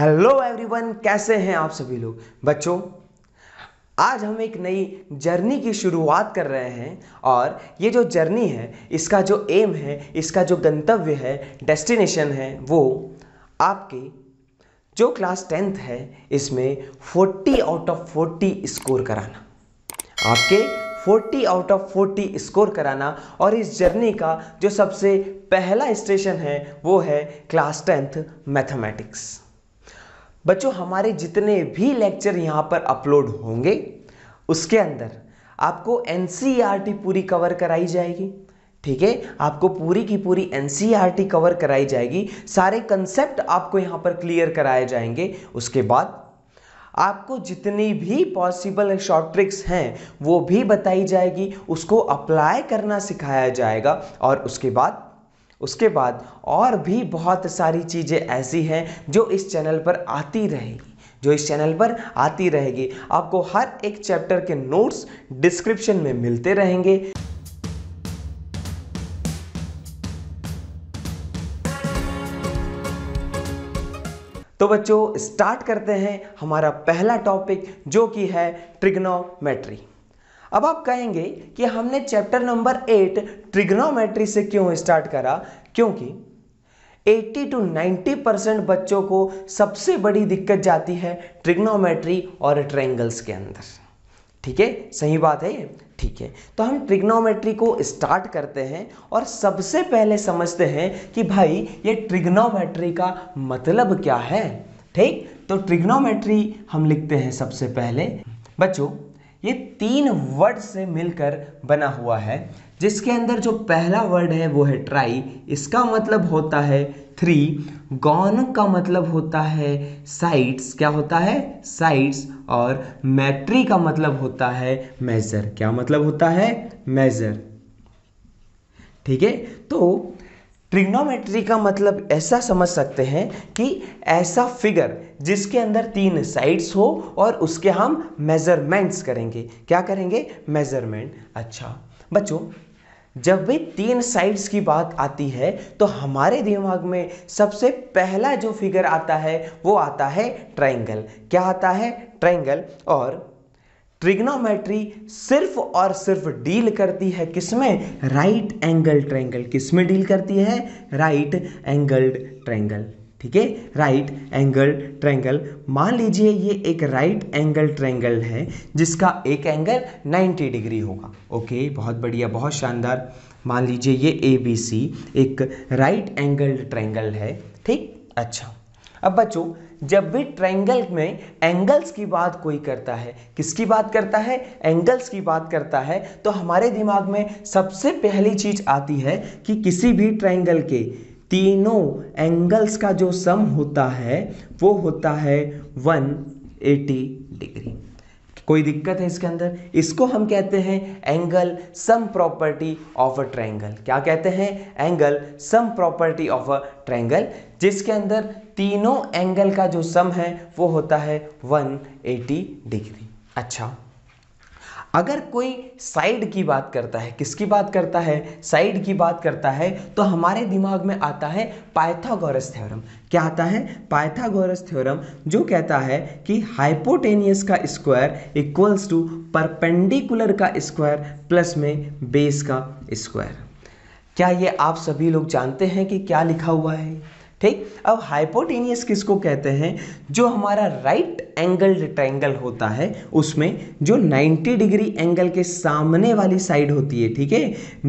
Hello everyone, कैसे हैं आप सभी लोग। बच्चों, आज हम एक नई जर्नी की शुरुआत कर रहे हैं और ये जो जर्नी है, इसका जो एम है, इसका जो गंतव्य है, डेस्टिनेशन है, वो आपकी जो क्लास 10th है इसमें 40 आउट ऑफ 40 स्कोर कराना, आपके 40 आउट ऑफ 40 स्कोर कराना। और इस जर्नी का जो सबसे पहला स्टेशन है वो है क्लास 10th मैथमेटिक्स। बच्चों, हमारे जितने भी लेक्चर यहाँ पर अपलोड होंगे उसके अंदर आपको एनसीईआरटी पूरी कवर कराई जाएगी। ठीक है, आपको पूरी की पूरी एनसीईआरटी कवर कराई जाएगी, सारे कंसेप्ट आपको यहाँ पर क्लियर कराए जाएंगे। उसके बाद आपको जितनी भी पॉसिबल शॉर्ट ट्रिक्स हैं वो भी बताई जाएगी, उसको अप्लाई करना सिखाया जाएगा। और उसके बाद और भी बहुत सारी चीज़ें ऐसी हैं जो इस चैनल पर आती रहेगी आपको हर एक चैप्टर के नोट्स डिस्क्रिप्शन में मिलते रहेंगे। तो बच्चों, स्टार्ट करते हैं हमारा पहला टॉपिक, जो कि है ट्रिग्नोमेट्री। अब आप कहेंगे कि हमने चैप्टर नंबर 8 ट्रिग्नोमेट्री से क्यों स्टार्ट करा, क्योंकि 80 to 90% बच्चों को सबसे बड़ी दिक्कत जाती है ट्रिग्नोमेट्री और ट्रायंगल्स के अंदर। ठीक है, सही बात है। ठीक है, तो हम ट्रिग्नोमेट्री को स्टार्ट करते हैं और सबसे पहले समझते हैं कि भाई ये ट्रिग्नोमेट्री का मतलब क्या है। ठीक, तो ट्रिग्नोमेट्री हम लिखते हैं सबसे पहले। बच्चों, ये 3 वर्ड से मिलकर बना हुआ है, जिसके अंदर जो पहला वर्ड है वो है ट्राई। इसका मतलब होता है 3। गॉन का मतलब होता है साइड्स। क्या होता है? साइड्स। और मैट्री का मतलब होता है मेजर। क्या मतलब होता है? मेजर। ठीक है, तो ट्रिग्नोमेट्री का मतलब ऐसा समझ सकते हैं कि ऐसा फिगर जिसके अंदर 3 साइड्स हो और उसके हम मेजरमेंट्स करेंगे। क्या करेंगे? मेजरमेंट। अच्छा बच्चों, जब भी 3 साइड्स की बात आती है तो हमारे दिमाग में सबसे पहला जो फिगर आता है वो आता है ट्रायंगल। क्या आता है? ट्रायंगल। और ट्रिग्नोमेट्री सिर्फ और सिर्फ डील करती है किसमें? Right angle triangle. किसमें डील करती है? Right angled triangle. ठीक है, राइट एंगल ट्रायंगल। मान लीजिए ये एक राइट एंगल ट्रायंगल है जिसका एक एंगल 90 डिग्री होगा। ओके, बहुत बढ़िया, बहुत शानदार। मान लीजिए ये ABC एक राइट एंगल ट्रायंगल है। ठीक, अच्छा। अब बच्चों, जब भी ट्रायंगल में एंगल्स की बात कोई करता है, किसकी बात करता है? एंगल्स की बात करता है, तो हमारे दिमाग में सबसे पहली चीज़ आती है कि किसी भी ट्रायंगल के तीनों एंगल्स का जो सम होता है वो होता है 180 डिग्री। कोई दिक्कत है इसके अंदर? इसको हम कहते हैं angle sum property of a triangle. क्या कहते हैं? Angle sum property of a triangle, जिसके अंदर तीनों एंगल का जो सम है वो होता है 180 डिग्री। अच्छा, अगर कोई साइड की बात करता है, किसकी बात करता है? साइड की बात करता है, तो हमारे दिमाग में आता है पाइथागोरस थ्योरम। क्या आता है? पाइथागोरस थ्योरम, जो कहता है कि हाइपोटेनियस का स्क्वायर इक्वल्स टू परपेंडिकुलर का स्क्वायर प्लस में बेस का स्क्वायर। क्या ये आप सभी लोग जानते हैं कि क्या लिखा हुआ है? ठीक, अब हाइपोटेनियस किसको कहते हैं? जो हमारा राइट एंगल्ड ट्रायंगल होता है उसमें जो 90 डिग्री एंगल के सामने वाली साइड होती है। ठीक है,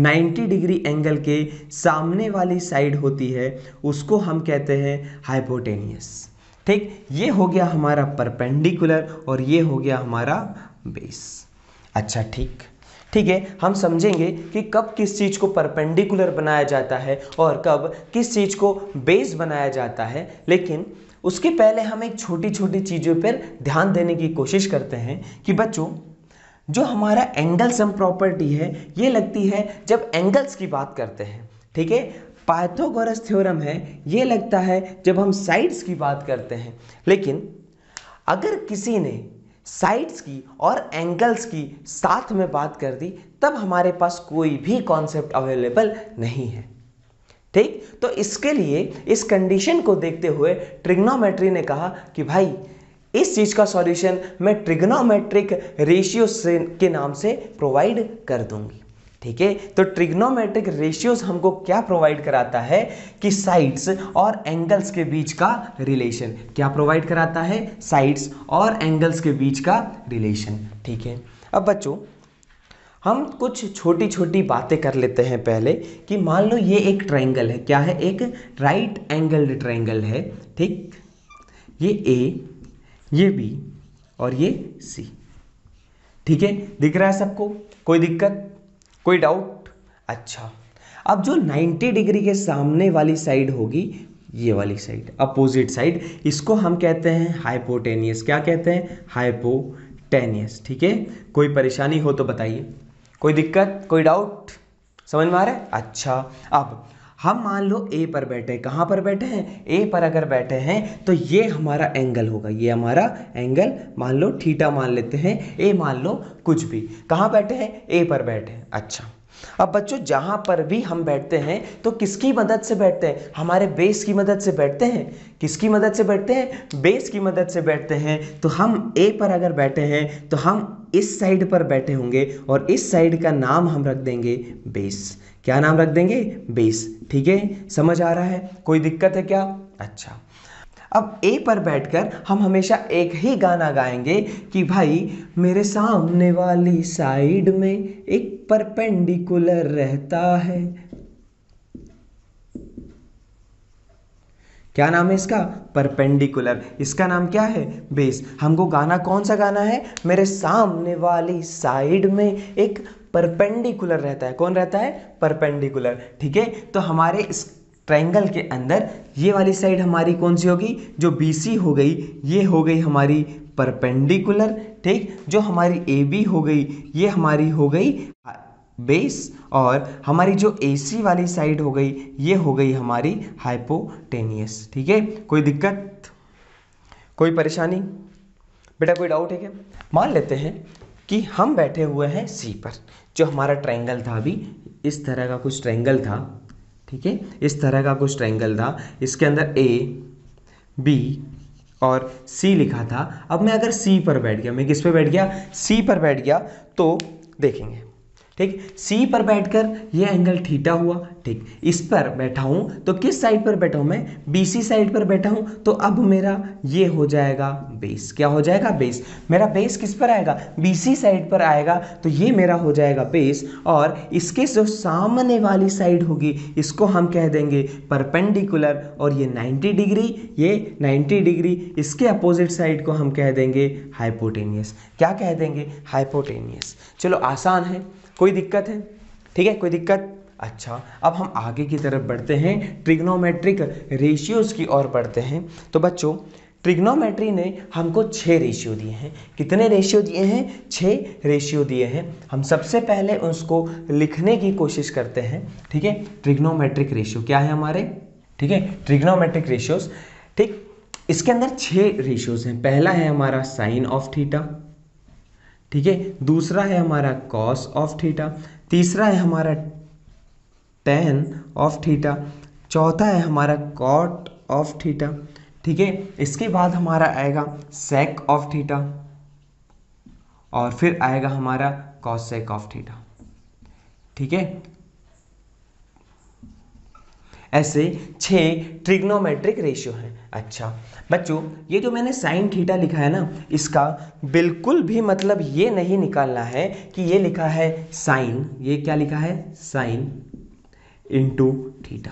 90 डिग्री एंगल के सामने वाली साइड होती है, उसको हम कहते हैं हाइपोटेनियस। ठीक, ये हो गया हमारा परपेंडिकुलर और ये हो गया हमारा बेस। अच्छा, ठीक है, हम समझेंगे कि कब किस चीज़ को परपेंडिकुलर बनाया जाता है और कब किस चीज़ को बेस बनाया जाता है। लेकिन उसके पहले हम एक छोटी छोटी चीज़ों पर ध्यान देने की कोशिश करते हैं कि बच्चों, जो हमारा एंगल सम प्रॉपर्टी है ये लगती है जब एंगल्स की बात करते हैं। ठीक है, पाइथागोरस थ्योरम है ये लगता है जब हम साइड्स की बात करते हैं। लेकिन अगर किसी ने साइड्स की और एंगल्स की साथ में बात कर दी, तब हमारे पास कोई भी कॉन्सेप्ट अवेलेबल नहीं है। ठीक। तो इसके लिए इस कंडीशन को देखते हुए ट्रिग्नोमेट्री ने कहा कि भाई इस चीज़ का सॉल्यूशन मैं ट्रिग्नोमेट्रिक रेशियो के नाम से प्रोवाइड कर दूंगी। ठीक है, तो ट्रिग्नोमेट्रिक रेशियोज हमको क्या प्रोवाइड कराता है कि साइड्स और एंगल्स के बीच का रिलेशन, क्या प्रोवाइड कराता है, साइड्स और एंगल्स के बीच का रिलेशन। ठीक है, अब बच्चों हम कुछ छोटी छोटी बातें कर लेते हैं पहले कि मान लो ये एक ट्रायंगल है, क्या है, एक राइट एंगल्ड ट्रायंगल है। ठीक, ये ए, ये बी और ये सी। ठीक है, दिख रहा है सबको, कोई दिक्कत, कोई डाउट? अच्छा, अब जो 90 डिग्री के सामने वाली साइड होगी, ये वाली साइड, अपोजिट साइड, इसको हम कहते हैं हाइपोटेनियस। क्या कहते हैं? हाइपोटेनियस। ठीक है, कोई परेशानी हो तो बताइए, कोई दिक्कत, कोई डाउट, समझ में आ रहा है? अच्छा, अब हम मान लो ए पर बैठे, कहाँ पर बैठे हैं, ए पर अगर बैठे हैं तो ये हमारा एंगल होगा, ये हमारा एंगल मान लो थीटा मान लेते हैं, ए मान लो कुछ भी, कहाँ बैठे हैं, ए पर बैठे हैं। अच्छा, अब बच्चों जहाँ पर भी हम बैठते हैं तो किसकी मदद से बैठते हैं, हमारे बेस की मदद से बैठते हैं, किसकी मदद से बैठते हैं, बेस की मदद से बैठते हैं। तो हम ए पर अगर बैठे हैं तो हम इस साइड पर बैठे होंगे और इस साइड का नाम हम रख देंगे बेस। क्या नाम रख देंगे? बेस। ठीक है, समझ आ रहा है, कोई दिक्कत है क्या? अच्छा, अब ए पर बैठकर हम हमेशा एक ही गाना गाएंगे कि भाई मेरे सामने वाली साइड में एक परपेंडिकुलर रहता है, क्या नाम है इसका, परपेंडिकुलर, इसका नाम क्या है, बेस। हमको गाना कौन सा गाना है, मेरे सामने वाली साइड में एक परपेंडिकुलर रहता है, कौन रहता है, परपेंडिकुलर। ठीक है, तो हमारे इस ट्रायंगल के अंदर ये वाली साइड हमारी कौन सी होगी, जो BC हो गई, ये हो गई हमारी परपेंडिकुलर। ठीक, जो हमारी AB हो गई, ये हमारी हो गई बेस, और हमारी जो AC वाली साइड हो गई, ये हो गई हमारी हाइपोटेनियस। ठीक है, कोई दिक्कत, कोई परेशानी बेटा, कोई डाउट है क्या? मान लेते हैं कि हम बैठे हुए हैं C पर, जो हमारा ट्रायंगल था, अभी इस तरह का कुछ ट्रायंगल था। ठीक है, इस तरह का कुछ ट्रायंगल था, इसके अंदर A, B और C लिखा था। अब मैं अगर C पर बैठ गया, मैं किस पे बैठ गया, C पर बैठ गया, तो देखेंगे। ठीक, C पर बैठकर ये एंगल थीटा हुआ। ठीक, इस पर बैठा हूँ तो किस साइड पर बैठा हूँ मैं, BC साइड पर बैठा हूँ, तो अब मेरा ये हो जाएगा बेस। क्या हो जाएगा, बेस। मेरा बेस किस पर आएगा, BC साइड पर आएगा, तो ये मेरा हो जाएगा बेस, और इसके जो सामने वाली साइड होगी इसको हम कह देंगे परपेंडिकुलर, और ये 90 डिग्री, ये 90 डिग्री, इसके अपोजिट साइड को हम कह देंगे हाइपोटेनियस। क्या कह देंगे, हाइपोटेनियस। चलो आसान है, कोई दिक्कत है? ठीक है, कोई दिक्कत। अच्छा, अब हम आगे की तरफ बढ़ते हैं, ट्रिग्नोमेट्रिक रेशियोज़ की ओर बढ़ते हैं। तो बच्चों ट्रिग्नोमेट्री ने हमको 6 रेशियो दिए हैं। कितने रेशियो दिए हैं, 6 रेशियो दिए हैं। हम सबसे पहले उसको लिखने की कोशिश करते हैं। ठीक है, ट्रिग्नोमेट्रिक रेशियो क्या है हमारे, ठीक है, ट्रिग्नोमेट्रिक रेशियोज़। ठीक, इसके अंदर 6 रेशियोज़ हैं। पहला है हमारा साइन ऑफ थीटा, ठीक है, दूसरा है हमारा कॉस ऑफ थीटा, तीसरा है हमारा टेन ऑफ थीटा, चौथा है हमारा कॉट ऑफ थीटा। ठीक है, इसके बाद हमारा आएगा सेक ऑफ थीटा, और फिर आएगा हमारा कॉस सेक ऑफ थीटा। ठीक है, ऐसे 6 ट्रिग्नोमेट्रिक रेशियो हैं। अच्छा बच्चों, ये जो मैंने साइन थीटा लिखा है ना, इसका बिल्कुल भी मतलब ये नहीं निकालना है कि ये लिखा है साइन, ये क्या लिखा है, साइन इनटू थीटा,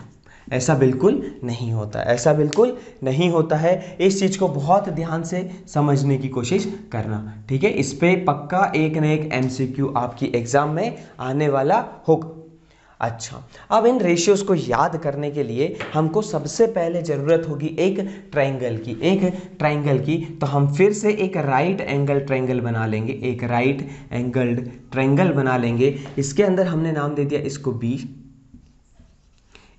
ऐसा बिल्कुल नहीं होता, ऐसा बिल्कुल नहीं होता है। इस चीज़ को बहुत ध्यान से समझने की कोशिश करना। ठीक है, इस पे पक्का एक न एक MCQ आपकी एग्ज़ाम में आने वाला होगा। अच्छा, अब इन रेशियोज़ को याद करने के लिए हमको सबसे पहले ज़रूरत होगी एक ट्रायंगल की, एक ट्रायंगल की। तो हम फिर से एक राइट एंगल ट्रायंगल बना लेंगे, एक राइट एंगल्ड ट्रायंगल बना लेंगे। इसके अंदर हमने नाम दे दिया इसको B,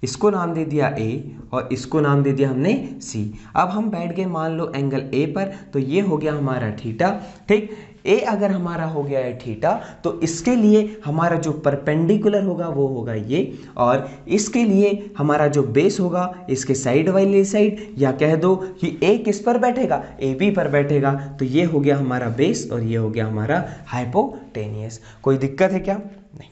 इसको नाम दे दिया ए और इसको नाम दे दिया हमने सी। अब हम बैठ गए मान लो एंगल ए पर, तो ये हो गया हमारा थीटा। ठीक, ए अगर हमारा हो गया है थीटा तो इसके लिए हमारा जो परपेंडिकुलर होगा वो होगा ये, और इसके लिए हमारा जो बेस होगा इसके साइड वाली साइड, या कह दो कि ए किस पर बैठेगा, ए बी पर बैठेगा। तो ये हो गया हमारा बेस और ये हो गया हमारा हाइपोटेनियस। कोई दिक्कत है क्या? नहीं।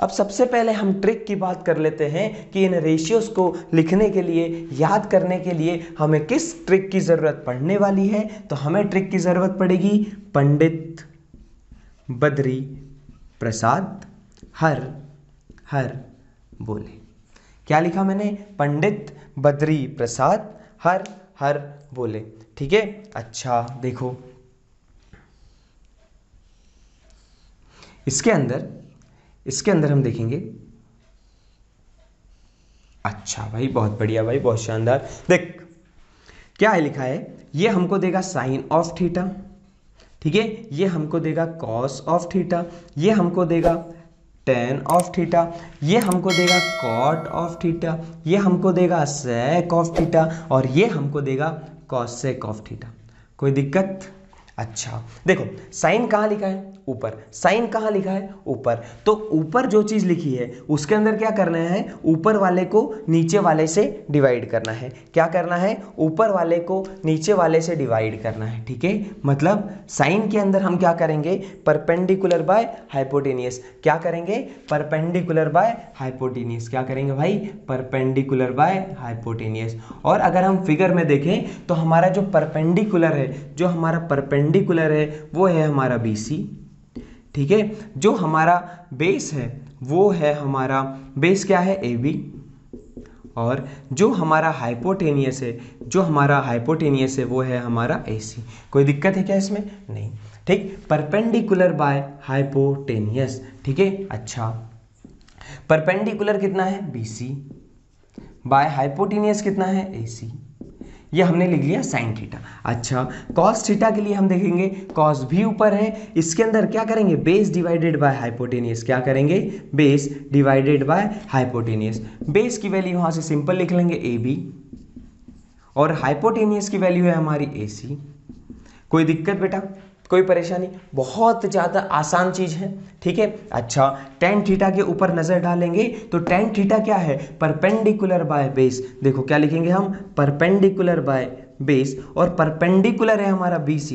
अब सबसे पहले हम ट्रिक की बात कर लेते हैं कि इन रेशियोज़ को लिखने के लिए, याद करने के लिए हमें किस ट्रिक की ज़रूरत पड़ने वाली है। तो हमें ट्रिक की ज़रूरत पड़ेगी पंडित बद्री प्रसाद हर हर बोले। क्या लिखा मैंने? पंडित बद्री प्रसाद हर हर बोले। ठीक है, अच्छा देखो इसके अंदर हम देखेंगे। अच्छा भाई, बहुत बढ़िया भाई, बहुत शानदार। देख क्या है लिखा है, ये हमको देगा साइन ऑफ थीटा, ठीक है, ये हमको देगा कॉस ऑफ थीटा, ये हमको देगा टेन ऑफ थीटा, ये हमको देगा कॉट ऑफ थीटा, ये हमको देगा सेक ऑफ थीटा और ये हमको देगा कॉस सेक ऑफ थीटा। कोई दिक्कत? अच्छा देखो, साइन कहाँ लिखा है? ऊपर। साइन कहाँ लिखा है? ऊपर। तो ऊपर जो चीज़ लिखी है उसके अंदर क्या करना है, ऊपर वाले को नीचे वाले से डिवाइड करना है। क्या करना है? ऊपर वाले को नीचे वाले से डिवाइड करना है। ठीक है, मतलब साइन के अंदर हम क्या करेंगे, परपेंडिकुलर बाय हाइपोटेनियस। क्या करेंगे? Perpendicular by hypotenuse. क्या करेंगे भाई? Perpendicular by hypotenuse. और अगर हम फिगर में देखें तो हमारा जो परपेंडिकुलर है, जो हमारा परपेंडिकुलर है वो है हमारा बी सी। ठीक है, जो हमारा बेस है वो है हमारा, बेस क्या है? A B. और जो हमारा हाइपोटेनियस है, जो हमारा हाइपोटेनियस है वो है हमारा ए सी। कोई दिक्कत है क्या इसमें? नहीं। ठीक, परपेंडिकुलर बाय हाइपोटेनियस। ठीक है, अच्छा परपेंडिकुलर कितना है? बी सी बाय हाइपोटेनियस कितना है? ए सी। ये हमने लिख लिया साइन थीटा। अच्छा, कॉस थीटा के लिए हम देखेंगे कॉस भी ऊपर है, इसके अंदर क्या करेंगे, बेस डिवाइडेड बाय हाइपोटेनियस। क्या करेंगे? Base divided by hypotenuse. Base की वैल्यू यहाँ से सिंपल लिख लेंगे ए बी और हाइपोटेनियस की वैल्यू है हमारी ए सी। कोई दिक्कत बेटा? कोई परेशानी? बहुत ज़्यादा आसान चीज़ है। ठीक है, अच्छा tan थीटा के ऊपर नज़र डालेंगे तो tan थीटा क्या है? Perpendicular by base. देखो क्या लिखेंगे हम, परपेंडिकुलर बाय बेस, और परपेंडिकुलर है हमारा BC,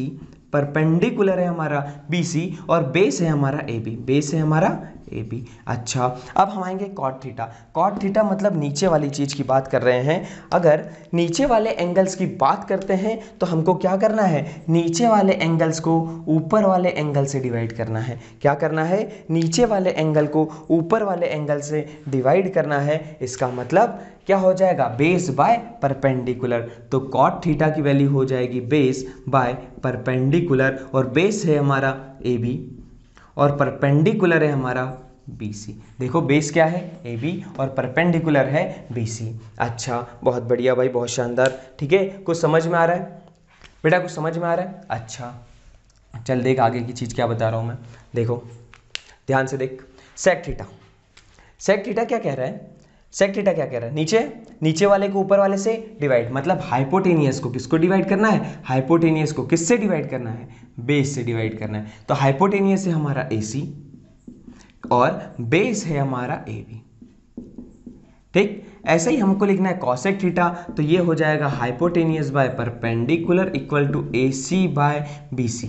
परपेंडिकुलर है हमारा BC और बेस है हमारा AB, बेस है हमारा AB। अच्छा, अब हम आएंगे कॉट थीटा। कॉट थीटा मतलब नीचे वाली चीज़ की बात कर रहे हैं। अगर नीचे वाले एंगल्स की बात करते हैं तो हमको क्या करना है, नीचे वाले एंगल्स को ऊपर वाले एंगल से डिवाइड करना है। क्या करना है? नीचे वाले एंगल को ऊपर वाले एंगल से डिवाइड करना है। इसका मतलब क्या हो जाएगा, बेस बाय परपेंडिकुलर। तो कॉट थीटा की वैल्यू हो जाएगी बेस बाय परपेंडिकुलर, और बेस है हमारा ए बी और परपेंडिकुलर है हमारा BC। देखो बेस क्या है? AB और परपेंडिकुलर है BC। अच्छा, बहुत बढ़िया भाई, बहुत शानदार। ठीक है, कुछ समझ में आ रहा है बेटा? कुछ समझ में आ रहा है? अच्छा चल, देख आगे की चीज़ क्या बता रहा हूँ मैं। देखो ध्यान से देख, सेक थीटा। सेक थीटा क्या कह रहा है? सेक थीटा क्या कह रहा है, नीचे वाले को ऊपर वाले से डिवाइड, मतलब हाइपोटेनियस को किसको डिवाइड करना है, हाइपोटेनियस को किससे डिवाइड करना है, बेस से डिवाइड करना है। तो हाइपोटेनियस है हमारा AC और बेस है हमारा AB। ठीक, ऐसे ही हमको लिखना है कॉसेक थीटा। तो ये हो जाएगा hypotenuse by perpendicular equal to AC by BC।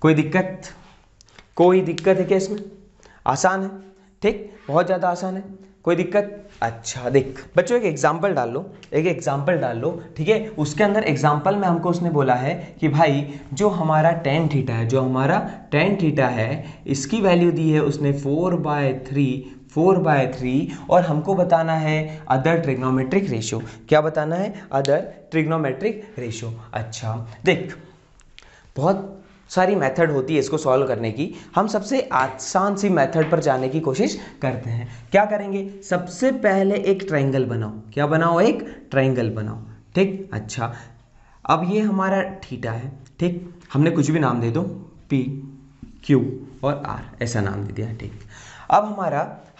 कोई दिक्कत है क्या इसमें? आसान है। ठीक, बहुत ज़्यादा आसान है। कोई दिक्कत? अच्छा देख बच्चों, एक एग्जाम्पल डाल लो, एक एग्जाम्पल डाल लो। ठीक है, उसके अंदर एग्जाम्पल में हमको उसने बोला है कि भाई जो हमारा tan थीटा है, जो हमारा tan थीटा है, इसकी वैल्यू दी है उसने 4/3 और हमको बताना है अदर ट्रिग्नोमेट्रिक रेशो। क्या बताना है? Other trigonometric ratio. अच्छा देख, बहुत सारी मेथड होती है इसको सॉल्व करने की, हम सबसे आसान सी मेथड पर जाने की कोशिश करते हैं। क्या करेंगे, सबसे पहले एक ट्रायंगल बनाओ। क्या बनाओ? एक ट्रायंगल बनाओ। ठीक, अच्छा अब ये हमारा थीटा है। ठीक, हमने कुछ भी नाम दे दो, P Q और R ऐसा नाम दे दिया। ठीक, अब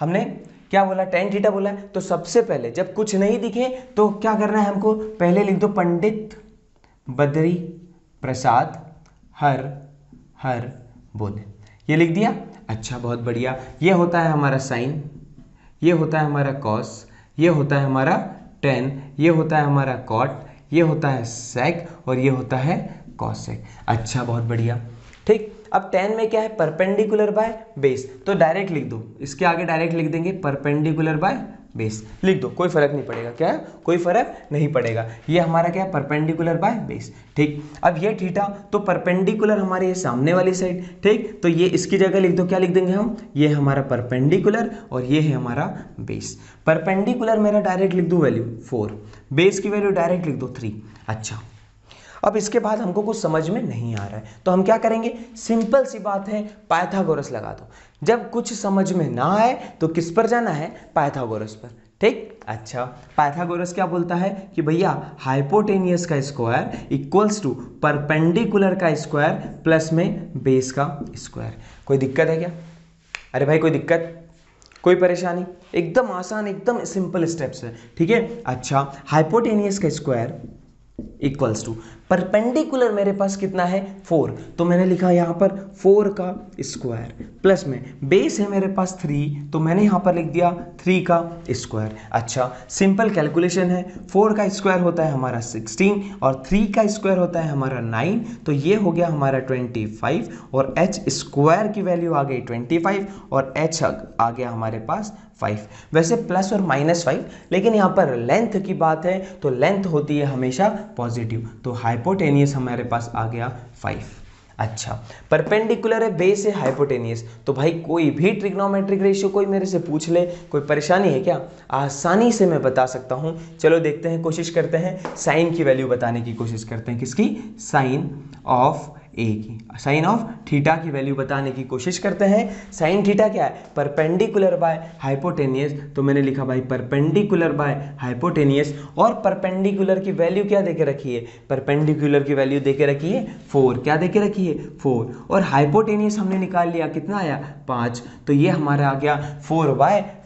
हमने क्या बोला, टेन थीटा बोला है। तो सबसे पहले जब कुछ नहीं दिखे तो क्या करना है हमको, पहले लिख दो पंडित बद्री प्रसाद हर हर बोले, ये लिख दिया। अच्छा बहुत बढ़िया, ये होता है हमारा साइन, ये होता है हमारा कॉस, ये होता है हमारा टेन, ये होता है हमारा कॉट, ये होता है सेक और ये होता है कॉसेक। अच्छा बहुत बढ़िया, ठीक। अब टेन में क्या है, परपेंडिकुलर बाय बेस, तो डायरेक्ट लिख दो, इसके आगे डायरेक्ट लिख देंगे परपेंडिकुलर बाय बेस, लिख दो, कोई फर्क नहीं पड़ेगा। क्या है, कोई फर्क नहीं पड़ेगा, ये हमारा क्या है, परपेंडिकुलर बाय बेस, ठीक। अब ये थीटा तो परपेंडिकुलर हमारे ये सामने वाली साइड, ठीक, तो ये इसकी जगह लिख दो, क्या लिख देंगे हम, ये हमारा परपेंडिकुलर और ये है हमारा बेस। परपेंडिकुलर मेरा डायरेक्ट लिख दो वैल्यू 4, बेस की वैल्यू डायरेक्ट लिख दो 3। अच्छा, अब इसके बाद हमको कुछ समझ में नहीं आ रहा है तो हम क्या करेंगे, सिंपल सी बात है, पाइथागोरस लगा दो। जब कुछ समझ में ना आए तो किस पर जाना है, पाइथागोरस पर, ठीक। अच्छा, पाइथागोरस क्या बोलता है कि भैया हाइपोटेनियस का स्क्वायर इक्वल्स टू परपेंडिकुलर का स्क्वायर प्लस में बेस का स्क्वायर। कोई दिक्कत है क्या? अरे भाई कोई दिक्कत, कोई परेशानी? एकदम आसान, एकदम सिंपल स्टेप्स है, ठीक है। अच्छा, हाइपोटेनियस का स्क्वायर इक्वल्स टू परपेंडिकुलर मेरे पास कितना है 4, तो मैंने लिखा यहाँ पर 4 का स्क्वायर प्लस में बेस है मेरे पास 3, तो मैंने यहाँ पर लिख दिया 3 का स्क्वायर। अच्छा, सिंपल कैलकुलेशन है, 4 का स्क्वायर होता है हमारा 16 और 3 का स्क्वायर होता है हमारा 9, तो ये हो गया हमारा 25 और h स्क्वायर की वैल्यू आ गई 25 और h आ गया हमारे पास 5। वैसे प्लस और माइनस 5, लेकिन यहाँ पर लेंथ की बात है तो लेंथ होती है हमेशा पॉजिटिव, तो हाइपोटेनियस हमारे पास आ गया 5। अच्छा, परपेंडिकुलर है, बेस है, हाइपोटेनियस, तो भाई कोई भी ट्रिग्नोमेट्रिक रेशियो कोई मेरे से पूछ ले, कोई परेशानी है क्या? आसानी से मैं बता सकता हूँ। चलो देखते हैं, कोशिश करते हैं, साइन की वैल्यू बताने की कोशिश करते हैं, किसकी, साइन ऑफ ए की, साइन ऑफ थीटा की वैल्यू बताने की कोशिश करते हैं। साइन थीटा क्या है, परपेंडिकुलर बाय हाइपोटेनियस, तो मैंने लिखा भाई परपेंडिकुलर बाय हाइपोटेनियस, और परपेंडिकुलर की वैल्यू क्या देके रखी है, परपेंडिकुलर की वैल्यू देके रखी है 4, क्या देके रखी है 4, और हाइपोटेनियस हमने निकाल लिया, कितना आया 5, तो ये हमारा आ गया 4/5।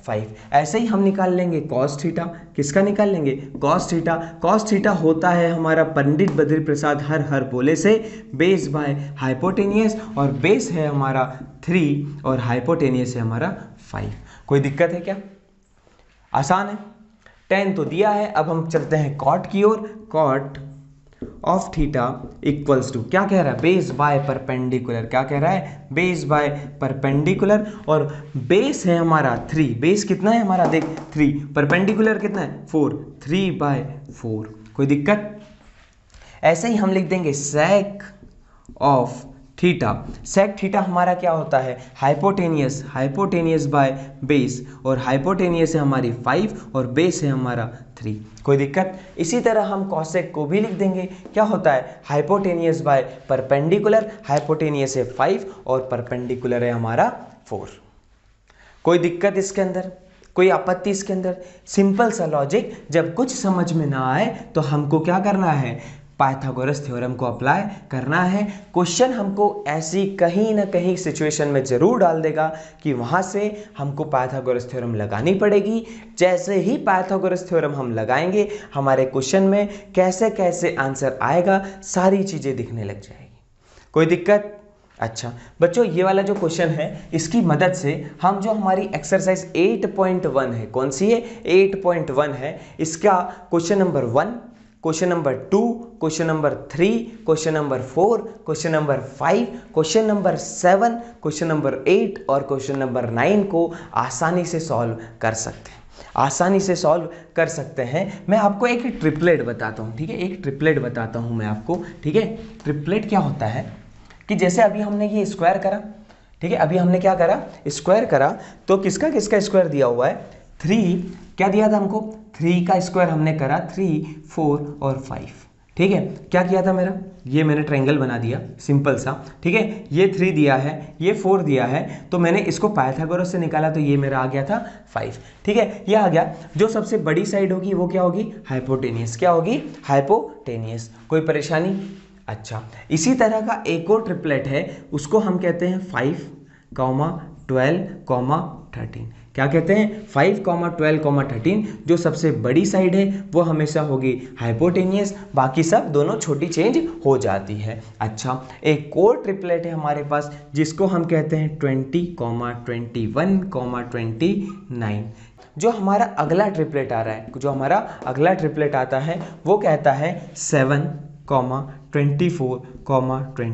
ऐसे ही हम निकाल लेंगे कॉस थीटा, किसका निकाल लेंगे, कॉस थीटा। कॉस थीटा होता है हमारा पंडित बद्री प्रसाद हर हर बोले से बेस बाय हाइपोटेनियस, और बेस है हमारा 3 और हाइपोटेनियस है हमारा 5। कोई दिक्कत है क्या? आसान है, 10 तो दिया है। अब हम चलते हैं कॉट की ओर। Cot of theta equals to, क्या कह रहा है, बेस बाय परपेंडिकुलर, क्या कह रहा है, बेस बाय परपेंडिकुलर, और बेस है हमारा 3, बेस कितना है हमारा देख 3, परपेंडिकुलर कितना है 4, 3/4। कोई दिक्कत? ऐसे ही हम लिख देंगे sec of theta. Sec theta हमारा क्या होता है, हाइपोटेनियस, हाइपोटेनियस बाय बेस, और हाइपोटेनियस है हमारी 5 और बेस है हमारा 3। कोई दिक्कत? इसी तरह हम कॉसेक को भी लिख देंगे, क्या होता है, हाइपोटेनियस बाय परपेंडिकुलर, हाइपोटेनियस है 5 और परपेंडिकुलर है हमारा 4। कोई दिक्कत इसके अंदर, कोई आपत्ति इसके अंदर? सिंपल सा लॉजिक, जब कुछ समझ में ना आए तो हमको क्या करना है, पाइथागोरस थ्योरम को अप्लाई करना है। क्वेश्चन हमको ऐसी कहीं ना कहीं सिचुएशन में ज़रूर डाल देगा कि वहाँ से हमको पाइथागोरस थ्योरम लगानी पड़ेगी। जैसे ही पाइथागोरस थ्योरम हम लगाएंगे, हमारे क्वेश्चन में कैसे कैसे आंसर आएगा, सारी चीज़ें दिखने लग जाएगी। कोई दिक्कत? अच्छा बच्चों, ये वाला जो क्वेश्चन है, इसकी मदद से हम जो हमारी एक्सरसाइज 8.1 है, कौन सी है, 8.1 है, इसका question number 1, question number 2, question number 3, question number 4, question number 5, question number 7, question number 8 और क्वेश्चन नंबर 9 को आसानी से सॉल्व कर सकते हैं, आसानी से सॉल्व कर सकते हैं। मैं आपको एक ट्रिपलेट बताता हूँ, ठीक है, एक ट्रिपलेट बताता हूँ मैं आपको, ठीक है। ट्रिपलेट क्या होता है कि जैसे अभी हमने ये स्क्वायर करा, ठीक है, अभी हमने क्या करा, स्क्वायर करा, तो किसका किसका स्क्वायर दिया हुआ है, 3, क्या दिया था हमको, 3 का स्क्वायर हमने करा, 3, 4 और 5, ठीक है। क्या किया था मेरा, ये मैंने ट्रायंगल बना दिया सिंपल सा, ठीक है, ये 3 दिया है, ये 4 दिया है, तो मैंने इसको पाइथागोरस से निकाला तो ये मेरा आ गया था 5, ठीक है, ये आ गया। जो सबसे बड़ी साइड होगी वो क्या होगी, हाइपोटेनियस, क्या होगी, हाइपोटेनियस। कोई परेशानी? अच्छा, इसी तरह का एक और ट्रिपलेट है, उसको हम कहते हैं 5, 12, 13, क्या कहते हैं 5, 12, 13 जो सबसे बड़ी साइड है वो हमेशा होगी हाइपोटेनियस, बाकी सब दोनों छोटी चेंज हो जाती है। अच्छा, एक कोर ट्रिपलेट है हमारे पास जिसको हम कहते हैं 20, 21, 29। जो हमारा अगला ट्रिपलेट आ रहा है आता है वो कहता है 7, 24, 25।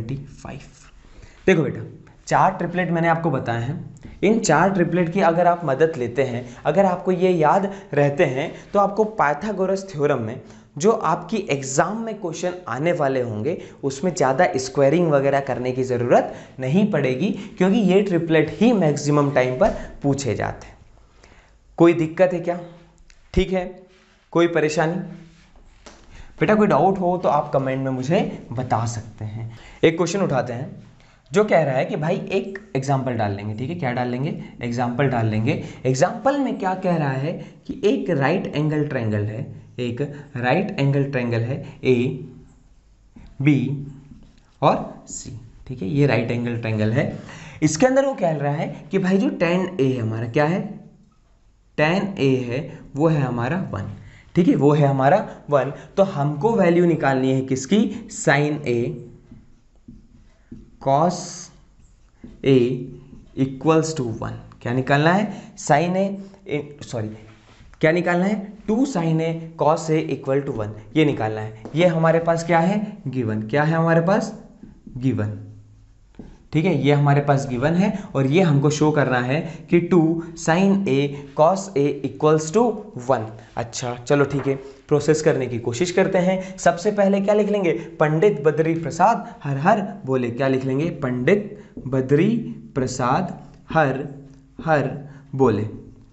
देखो बेटा, चार ट्रिपलेट मैंने आपको बताए हैं। इन चार ट्रिपलेट की अगर आप मदद लेते हैं, अगर आपको ये याद रहते हैं तो आपको पाइथागोरस थ्योरम में जो आपकी एग्ज़ाम में क्वेश्चन आने वाले होंगे उसमें ज़्यादा स्क्वायरिंग वगैरह करने की ज़रूरत नहीं पड़ेगी, क्योंकि ये ट्रिपलेट ही मैक्सिमम टाइम पर पूछे जाते हैं। कोई दिक्कत है क्या? ठीक है, कोई परेशानी बेटा? कोई डाउट हो तो आप कमेंट में मुझे बता सकते हैं। एक क्वेश्चन उठाते हैं जो कह रहा है कि भाई एक एग्जाम्पल डाल लेंगे। ठीक है, क्या डाल लेंगे? एग्जाम्पल डाल लेंगे। एग्जाम्पल में क्या कह रहा है कि एक राइट एंगल ट्रायंगल है, ए बी और सी। ठीक है, ये राइट एंगल ट्रायंगल है। इसके अंदर वो कह रहा है कि भाई जो tan A है हमारा, क्या है tan A है, वो है हमारा 1। ठीक है, वो है हमारा 1। तो हमको वैल्यू निकालनी है किसकी? Sine A cos A equals to 1। क्या निकालना है? क्या निकालना है? 2 sin A cos A equal to 1, ये निकालना है। ये हमारे पास क्या है? गिवन। क्या है हमारे पास? गिवन। ठीक है, ये हमारे पास गिवन है और ये हमको शो करना है कि 2 sin A cos A equals to 1। अच्छा, चलो ठीक है, प्रोसेस करने की कोशिश करते हैं। सबसे पहले क्या लिख लेंगे? पंडित बद्री प्रसाद हर हर बोले। क्या लिख लेंगे? पंडित बद्री प्रसाद हर हर बोले।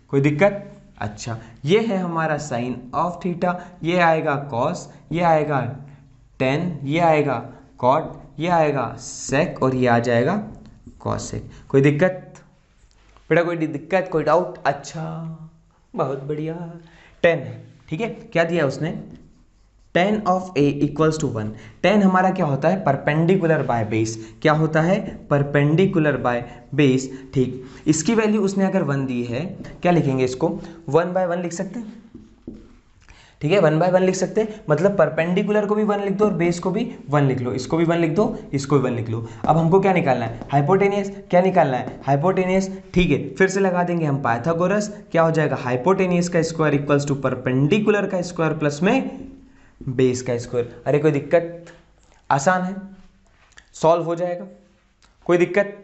कोई दिक्कत? अच्छा, ये है हमारा साइन ऑफ थीटा, ये आएगा कॉस, ये आएगा टेन, ये आएगा कॉट, ये आएगा सेक और ये आ जाएगा कॉसेक। कोई दिक्कत बेटा? कोई दिक्कत, कोई डाउट? अच्छा, बहुत बढ़िया। 10 है, ठीक है, क्या दिया उसने? tan of A equals to 1। tan हमारा क्या होता है? Perpendicular by base. क्या होता है? Perpendicular by base. ठीक, इसकी वैल्यू उसने अगर 1 दी है, क्या लिखेंगे इसको? 1/1 लिख सकते हैं। ठीक है, 1/1 लिख सकते हैं, मतलब परपेंडिकुलर को भी 1 लिख दो और बेस को भी 1 लिख लो, इसको भी 1 लिख दो, इसको भी 1 लिख लो। अब हमको क्या निकालना है? हाइपोटेनियस। क्या निकालना है? हाइपोटेनियस। ठीक है, फिर से लगा देंगे हम पाइथागोरस। क्या हो जाएगा? हाइपोटेनियस का स्क्वायर इक्वल्स टू परपेंडिकुलर का स्क्वायर प्लस में बेस का स्क्वायर। अरे कोई दिक्कत? आसान है, सॉल्व हो जाएगा, कोई दिक्कत?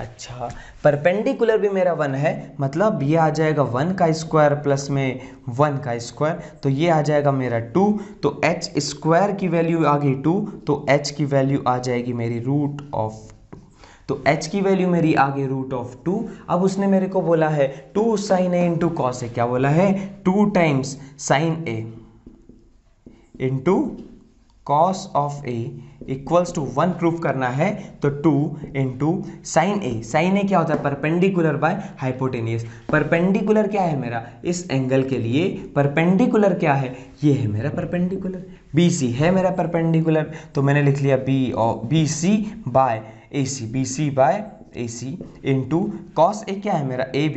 अच्छा, परपेंडिकुलर भी मेरा 1 है, मतलब ये आ जाएगा 1 का स्क्वायर प्लस में 1 का स्क्वायर, तो ये आ जाएगा मेरा 2। तो h स्क्वायर की वैल्यू आ गई 2, तो h की वैल्यू आ जाएगी मेरी √2। तो h की वैल्यू मेरी आ गई √2। अब उसने मेरे को बोला है 2 sin A × cos A। क्या बोला है? 2 times sin A × cos A equals to 1 proof करना है, तो 2 × sin A। साइन ए क्या होता है? Perpendicular by hypotenuse. परपेंडिकुलर क्या है मेरा? इस एंगल के लिए परपेंडिकुलर क्या है? ये है मेरा परपेंडिकुलर, BC है मेरा परपेंडिकुलर, तो मैंने लिख लिया BC by AC into cos A क्या है मेरा? AB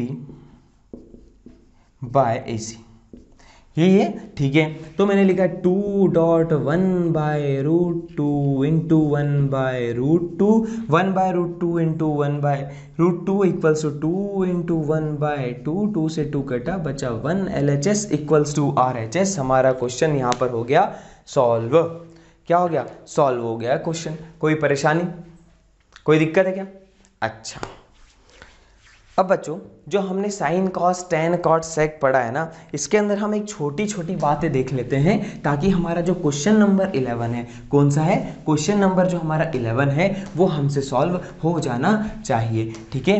by AC। ये ठीक है, तो मैंने लिखा 2.1/√2 इक्वल्स टू 2 × 1/2। 2 से 2 कटा, बचा 1। LHS equals to RHS। हमारा क्वेश्चन यहाँ पर हो गया सॉल्व। क्या हो गया? सॉल्व हो गया क्वेश्चन। कोई परेशानी, कोई दिक्कत है क्या? अच्छा, अब बच्चों, जो हमने sine cos tan cot sec पढ़ा है ना, इसके अंदर हम एक छोटी छोटी बातें देख लेते हैं, ताकि हमारा जो क्वेश्चन नंबर 11 है, कौन सा है? क्वेश्चन नंबर जो हमारा 11 है वो हमसे सॉल्व हो जाना चाहिए। ठीक है,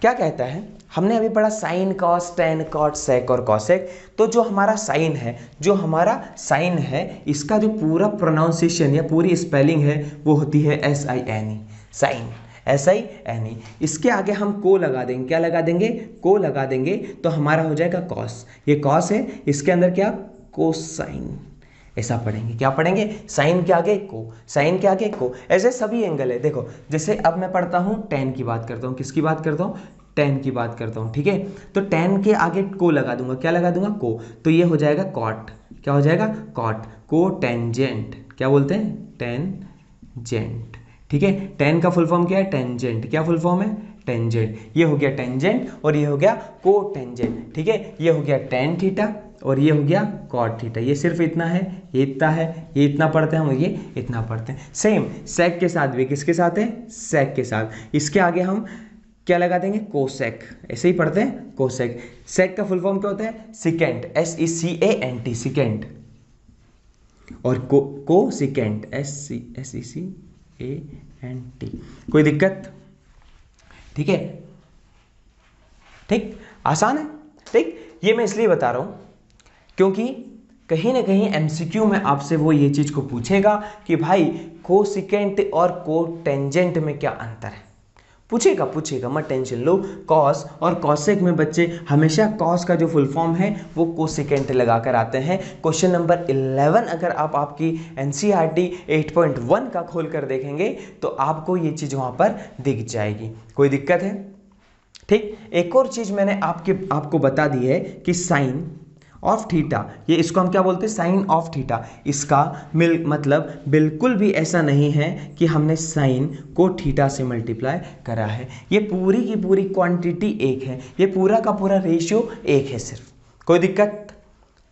क्या कहता है? हमने अभी पढ़ा sine cos tan cot sec और कॉसेक। तो जो हमारा साइन है, इसका जो पूरा प्रोनाउंसिएशन या पूरी स्पेलिंग है वो होती है SINE, साइन, SINE। इसके आगे हम को लगा देंगे। क्या लगा देंगे? को लगा देंगे, तो हमारा हो जाएगा कॉस। ये कॉस है, इसके अंदर क्या? कोसाइन, ऐसा पढ़ेंगे। क्या पढ़ेंगे? साइन के आगे को, साइन के आगे को। ऐसे सभी एंगल है। देखो, जैसे अब मैं पढ़ता हूँ tan की बात करता हूँ, किसकी बात करता हूँ? tan की बात करता हूँ, ठीक है। तो tan के आगे को लगा दूंगा, क्या लगा दूंगा, को, तो ये हो जाएगा cot, क्या हो जाएगा cot, कोटेंजेंट, क्या बोलते हैं, टेंजेंट, ठीक है। tan का फुल फॉर्म क्या है, टेंजेंट, क्या फुल फॉर्म है, टेंजेंट। ये हो गया टेंजेंट और ये हो गया कोटेंजेंट, ठीक है। ये हो गया tan थीटा और ये हो गया cot थीटा। ये सिर्फ इतना है, ये इतना है, ये इतना पढ़ते हैं हम, ये इतना पढ़ते हैं। सेम sec के साथ भी, किसके साथ है, sec के साथ। इसके आगे हम क्या लगा देंगे, कोसेक, ऐसे ही पढ़ते हैं कोसेक। सेक का फुल फॉर्म क्या होता है, सिकेंट, SECANT, सिकेंट। और को सिकेंट, SECANT। कोई दिक्कत, ठीक है, ठीक, आसान है, ठीक। ये मैं इसलिए बता रहा हूँ क्योंकि कहीं ना कहीं MCQ में आपसे वो ये चीज़ को पूछेगा कि भाई कोसेकेंट और कोटेंजेंट में क्या अंतर है, पूछेगा, पूछेगा, मत टेंशन लो। कॉस और कॉसेक में बच्चे हमेशा कॉस का जो फुल फॉर्म है वो कोसेकेंट लगा कर आते हैं। क्वेश्चन नंबर 11 अगर आप आपकी NCERT 8.1 का खोल कर देखेंगे तो आपको ये चीज़ वहाँ पर दिख जाएगी, कोई दिक्कत है, ठीक। एक और चीज़ मैंने आपको बता दी है कि साइन ऑफ थीटा, ये इसको हम क्या बोलते हैं, साइन ऑफ थीटा। इसका मतलब बिल्कुल भी ऐसा नहीं है कि हमने साइन को थीटा से मल्टीप्लाई करा है। ये पूरी की पूरी क्वांटिटी एक है, ये पूरा का पूरा रेशियो एक है सिर्फ। कोई दिक्कत,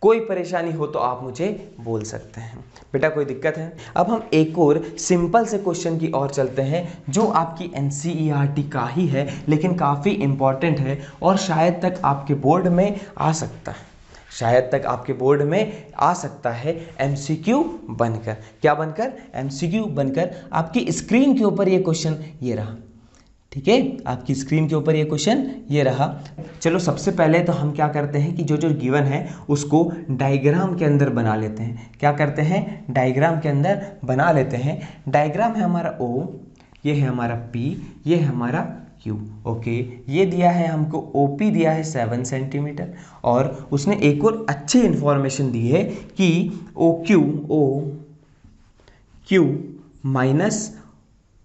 कोई परेशानी हो तो आप मुझे बोल सकते हैं बेटा, कोई दिक्कत है। अब हम एक और सिंपल से क्वेश्चन की ओर चलते हैं जो आपकी NCERT का ही है लेकिन काफ़ी इम्पॉर्टेंट है और शायद तक आपके बोर्ड में आ सकता है, शायद तक आपके बोर्ड में आ सकता है MCQ बनकर। क्या बनकर, MCQ बनकर। आपकी स्क्रीन के ऊपर ये क्वेश्चन ये रहा, ठीक है, आपकी स्क्रीन के ऊपर ये क्वेश्चन ये रहा। चलो सबसे पहले तो हम क्या करते हैं कि जो जो गिवन है उसको डायग्राम के अंदर बना लेते हैं। क्या करते हैं, डायग्राम के अंदर बना लेते हैं। डायग्राम है हमारा O, ये है हमारा P, ये है हमारा Q, ओके। ये दिया है हमको OP दिया है 7 सेंटीमीटर और उसने एक और अच्छी इन्फॉर्मेशन दी है कि OQ minus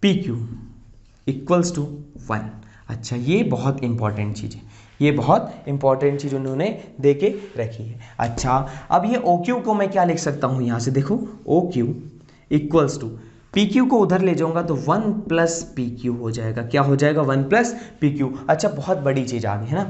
PQ equals to 1। अच्छा, ये बहुत इंपॉर्टेंट चीज़ है, ये बहुत इंपॉर्टेंट चीज़ उन्होंने दे के रखी है। अच्छा, अब ये OQ को मैं क्या लिख सकता हूँ, यहाँ से देखो OQ इक्वल्स टू PQ को उधर ले जाऊंगा तो 1 + PQ हो जाएगा। क्या हो जाएगा, 1 + PQ। अच्छा, बहुत बड़ी चीज़ आ गई है ना।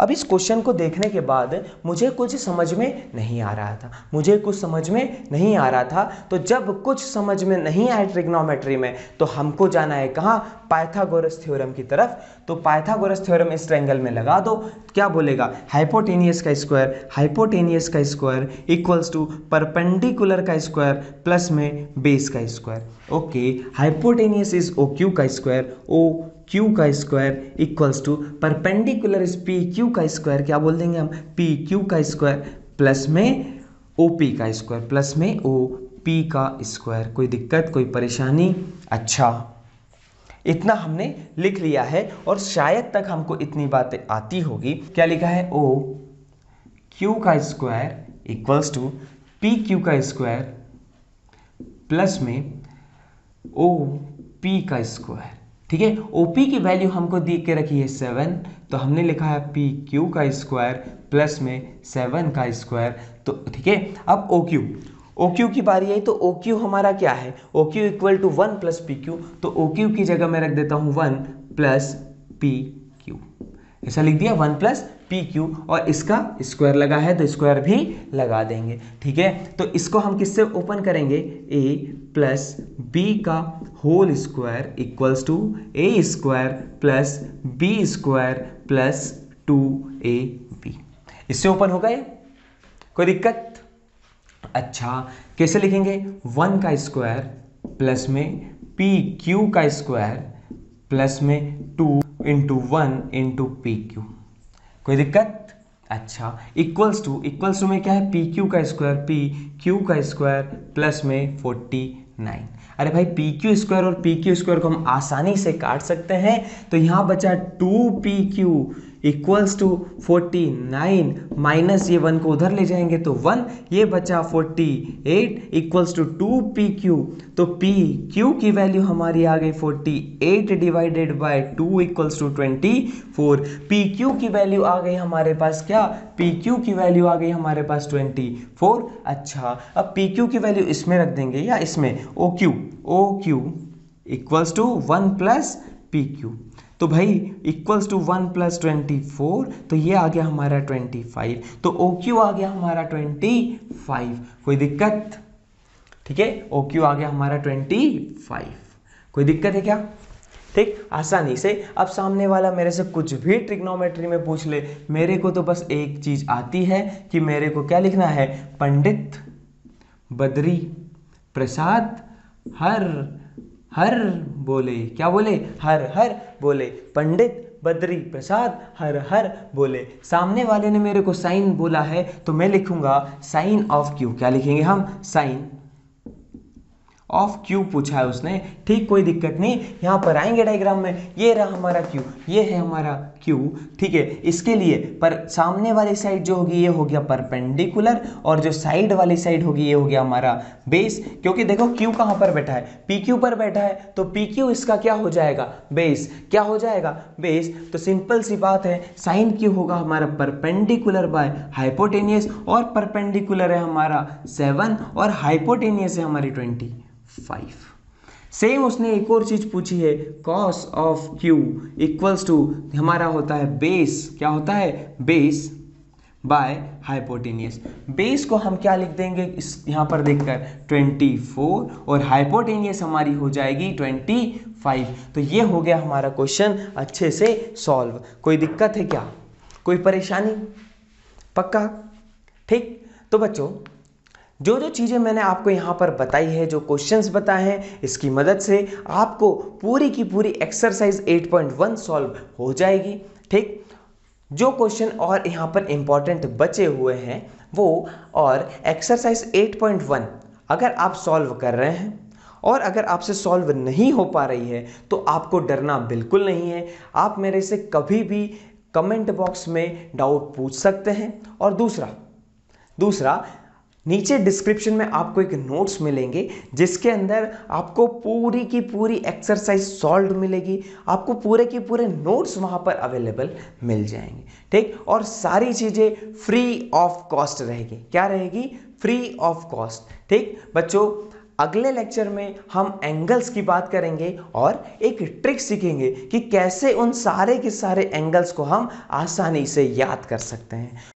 अब इस क्वेश्चन को देखने के बाद मुझे कुछ समझ में नहीं आ रहा था, मुझे कुछ समझ में नहीं आ रहा था। तो जब कुछ समझ में नहीं आया ट्रिग्नोमेट्री में तो हमको जाना है कहाँ, पाइथागोरस थ्योरम की तरफ। तो पाइथागोरस थ्योरम इस ट्रायंगल में लगा दो, क्या बोलेगा, हाइपोटेनियस का स्क्वायर, हाइपोटेनियस का स्क्वायर इक्वल्स टू परपेंडिकुलर का स्क्वायर प्लस में बेस का square, okay. Hypotenuse is OQ का स्क्वायर, OQ का square equals to perpendicular is PQ का स्क्वायर, क्या बोल देंगे हम, PQ का स्क्वायर प्लस में OP का स्क्वायर प्लस में OP का स्क्वायर। कोई दिक्कत, कोई परेशानी। अच्छा, इतना हमने लिख लिया है और शायद तक हमको इतनी बातें आती होगी। क्या लिखा है, OQ का स्क्वायर इक्वल्स टू PQ का स्क्वायर प्लस में OP का स्क्वायर, ठीक है। OP की वैल्यू हमको दी के रखी है 7, तो हमने लिखा है PQ का स्क्वायर प्लस में 7 का स्क्वायर, तो ठीक है। अब OQ की बारी आई तो OQ हमारा क्या है, OQ इक्वल टू 1 + PQ, तो OQ की जगह मैं रख देता हूँ 1 + PQ, ऐसा लिख दिया 1 + PQ और इसका स्क्वायर लगा है तो स्क्वायर भी लगा देंगे, ठीक है। तो इसको हम किससे ओपन करेंगे, A + B का whole square equals to A² + B² + 2AB, इससे ओपन होगा ये, कोई दिक्कत। अच्छा, कैसे लिखेंगे, 1 का स्क्वायर प्लस में PQ का स्क्वायर प्लस में 2 × 1 × PQ, कोई दिक्कत। अच्छा, इक्वल्स टू में क्या है, PQ का स्क्वायर PQ का स्क्वायर प्लस में 49। अरे भाई, PQ स्क्वायर और PQ स्क्वायर को हम आसानी से काट सकते हैं, तो यहाँ बचा 2PQ इक्वल्स टू 49 माइनस ये 1 को उधर ले जाएंगे तो 1, ये बचा 48 इक्वल्स टू 2PQ। तो PQ की वैल्यू हमारी आ गई 48 divided by 2 equals to 24। PQ की वैल्यू आ गई हमारे पास क्या, PQ की वैल्यू आ गई हमारे पास 24। अच्छा, अब PQ की वैल्यू इसमें रख देंगे या इसमें, OQ, OQ equals to 1 plus PQ। तो भाई इक्वल्स टू 1 प्लस 24, तो ये आ गया हमारा 25, तो OQ आ गया हमारा 25। कोई दिक्कत? ठीक है, OQ आ गया हमारा 25। कोई दिक्कत है क्या? ठीक, आसानी से। अब सामने वाला मेरे से कुछ भी ट्रिग्नोमेट्री में पूछ ले, मेरे को तो बस एक चीज़ आती है कि मेरे को क्या लिखना है, पंडित बद्री प्रसाद हर हर बोले। क्या बोले? हर हर बोले। पंडित बद्री प्रसाद हर हर बोले। सामने वाले ने मेरे को साइन बोला है तो मैं लिखूंगा साइन ऑफ क्यू। क्या लिखेंगे हम, साइन ऑफ क्यू पूछा है उसने। ठीक, कोई दिक्कत नहीं। यहाँ पर आएंगे डायग्राम में, ये रहा हमारा क्यू, ये है हमारा क्यू। ठीक है, इसके लिए पर सामने वाली साइड जो होगी ये हो गया परपेंडिकुलर, और जो साइड वाली साइड होगी ये हो गया हमारा बेस। क्योंकि देखो क्यू कहाँ पर बैठा है, पी क्यू पर बैठा है, तो पी क्यू इसका क्या हो जाएगा, बेस। क्या हो जाएगा, बेस। तो सिंपल सी बात है, साइन क्यू होगा हमारा परपेंडिकुलर बाय हाइपोटेनियस, और परपेंडिकुलर है हमारा 7 और हाइपोटेनियस है हमारी 25। सेम उसने एक और चीज पूछी है, cos of Q equals to हमारा होता है बेस। क्या होता है, बेस बाय हाइपोटेनियस। बेस को हम क्या लिख देंगे इस यहाँ पर देखकर, 24, और हाइपोटेनियस हमारी हो जाएगी 25। तो ये हो गया हमारा क्वेश्चन अच्छे से सॉल्व। कोई दिक्कत है क्या, कोई परेशानी? पक्का? ठीक। तो बच्चों, जो जो चीज़ें मैंने आपको यहाँ पर बताई है, जो क्वेश्चंस बताए हैं, इसकी मदद से आपको पूरी की पूरी एक्सरसाइज 8.1 सॉल्व हो जाएगी। ठीक, जो क्वेश्चन और यहाँ पर इम्पॉर्टेंट बचे हुए हैं वो, और एक्सरसाइज 8.1 अगर आप सॉल्व कर रहे हैं और अगर आपसे सॉल्व नहीं हो पा रही है तो आपको डरना बिल्कुल नहीं है। आप मेरे से कभी भी कमेंट बॉक्स में डाउट पूछ सकते हैं। और दूसरा नीचे डिस्क्रिप्शन में आपको एक नोट्स मिलेंगे जिसके अंदर आपको पूरी की पूरी एक्सरसाइज सॉल्व मिलेगी, आपको पूरे के पूरे नोट्स वहाँ पर अवेलेबल मिल जाएंगे। ठीक, और सारी चीज़ें फ्री ऑफ कॉस्ट रहेगी। क्या रहेगी, फ्री ऑफ कॉस्ट। ठीक बच्चों, अगले लेक्चर में हम एंगल्स की बात करेंगे और एक ट्रिक सीखेंगे कि कैसे उन सारे के सारे एंगल्स को हम आसानी से याद कर सकते हैं।